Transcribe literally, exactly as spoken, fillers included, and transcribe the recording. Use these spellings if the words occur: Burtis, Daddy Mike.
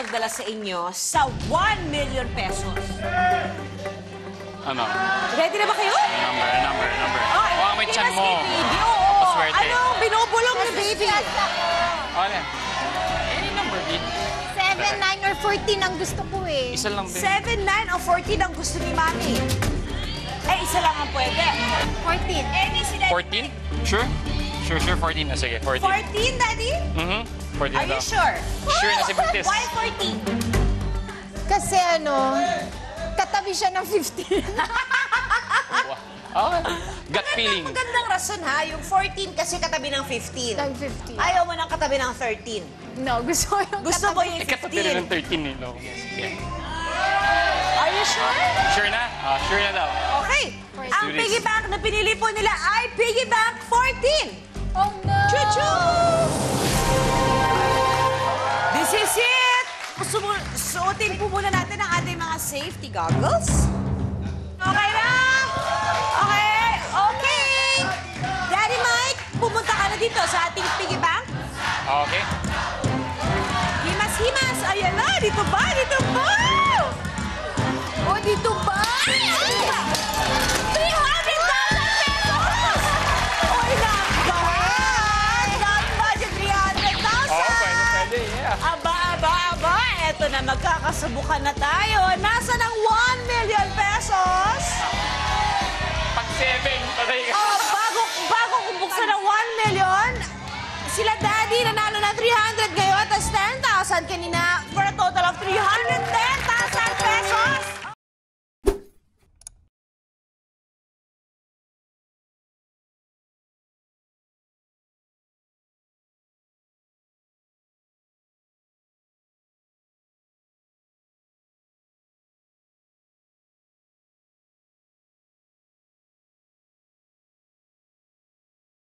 magdala sa inyo sa one million pesos. Ano? Ready na ba kayo? Number, number, number. Oh, oh may chan mo. Oo, anong binubulong ni baby? Oh, ano? Any number, baby? seven, nine, or fourteen ang gusto ko eh. Isa lang, baby. seven, nine, or fourteen ang gusto ni Mami. Eh, isa lang ang pwede. fourteen. Eh, di si Daddy. fourteen? Sure? Sure, sure, fourteen na. Sige, fourteen. fourteen, Daddy? Mm-hmm. fourteen Are you sure? Sure na si Burtis. Why fourteen? Kasi ano, katabi siya ng fifteen. Okay. Gut feeling. Magandang rason ha, yung fourteen kasi katabi ng fifteen. fifteen. Ayaw mo ng katabi ng thirteen. No, gusto ko yung gusto katabi. Gusto mo yung fifteen. Eh, katabi ng thirteen eh, no? Okay. Are you sure? Sure na? Uh, sure na daw. Okay. fourteen. Ang piggy bank na pinili po nila ay piggy bank fourteen. Oh no! Choo-choo! This is it! Suotin po muna natin ang ating mga safety goggles. Okay na? Okay, okay! Daddy Mike, pumunta ka na dito sa ating piggy bank. Okay. Himas, himas! Ayan na! Dito ba? Dito ba? O, dito ba? Ay, ay! three hundred thousand pesos! Oy, nagawin! Nag-budget three hundred thousand! Oo, pwede, pwede, yeah. Aba, aba, aba! Eto na, magkakasubukan na tayo. Nasa ng one million pesos? Pag-saving, patay ka. Oh, bago, bago kung buksan ng one million, sila daddy nanalo ng three hundred ngayon, tapos ten thousand kanina for a total of three hundred.